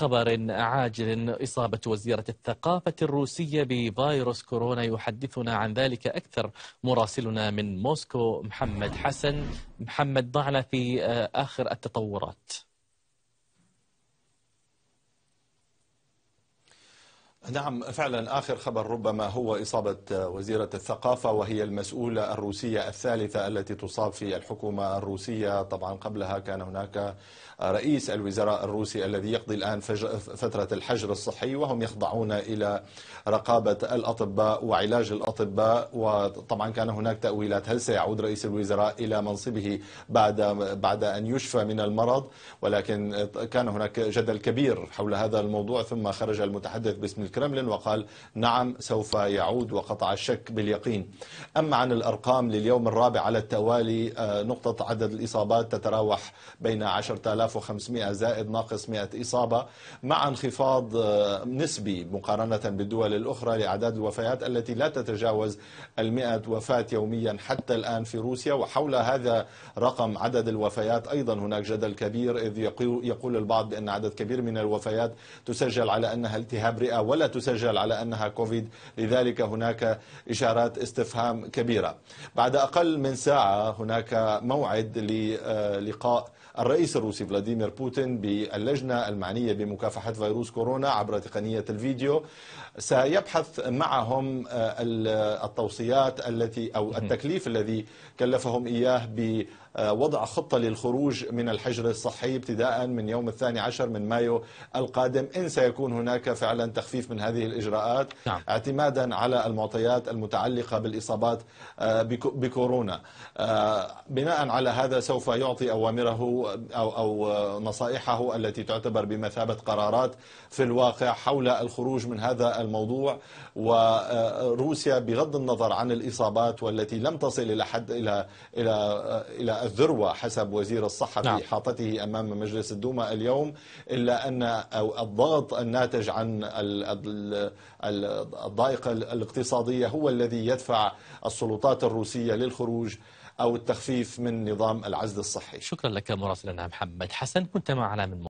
خبر عاجل. إصابة وزيرة الثقافة الروسية بفيروس كورونا، يحدثنا عن ذلك أكثر مراسلنا من موسكو محمد حسن. محمد، ضعنا في آخر التطورات. نعم فعلا، آخر خبر ربما هو إصابة وزيرة الثقافة، وهي المسؤولة الروسية الثالثة التي تصاب في الحكومة الروسية. طبعا قبلها كان هناك رئيس الوزراء الروسي الذي يقضي الآن فترة الحجر الصحي، وهم يخضعون إلى رقابة الأطباء وعلاج الأطباء. وطبعا كان هناك تأويلات، هل سيعود رئيس الوزراء إلى منصبه بعد أن يشفى من المرض؟ ولكن كان هناك جدل كبير حول هذا الموضوع، ثم خرج المتحدث باسم الكرملين وقال نعم سوف يعود، وقطع الشك باليقين. أما عن الأرقام لليوم الرابع على التوالي، نقطة عدد الإصابات تتراوح بين 10,500 زائد ناقص 100 إصابة، مع انخفاض نسبي مقارنة بالدول الأخرى لأعداد الوفيات التي لا تتجاوز 100 وفاة يوميا حتى الآن في روسيا. وحول هذا رقم عدد الوفيات أيضا هناك جدل كبير، إذ يقول البعض بأن عدد كبير من الوفيات تسجل على أنها التهاب رئة ولا تسجل على أنها كوفيد، لذلك هناك إشارات استفهام كبيرة. بعد أقل من ساعة هناك موعد للقاء الرئيس الروسي فلاديمير بوتين باللجنة المعنية بمكافحة فيروس كورونا عبر تقنية الفيديو، سيبحث معهم التوصيات التي أو التكليف الذي كلفهم إياه بوضع خطة للخروج من الحجر الصحي ابتداء من يوم 12 من مايو القادم، إن سيكون هناك فعلا تخفيف من هذه الإجراءات اعتمادا على المعطيات المتعلقة بالإصابات بكورونا. بناء على هذا سوف يعطي أوامره أو نصائحه التي تعتبر بمثابة قرارات في الواقع حول الخروج من هذا الموضوع. وروسيا بغض النظر عن الإصابات والتي لم تصل إلى حد إلى الذروة حسب وزير الصحة في إحاطته أمام مجلس الدوما اليوم، إلا أن الضغط الناتج عن الضائقة الاقتصادية هو الذي يدفع السلطات الروسية للخروج أو التخفيف من نظام العزل الصحي. شكرا لك مراسلنا محمد حسن، كنت معنا من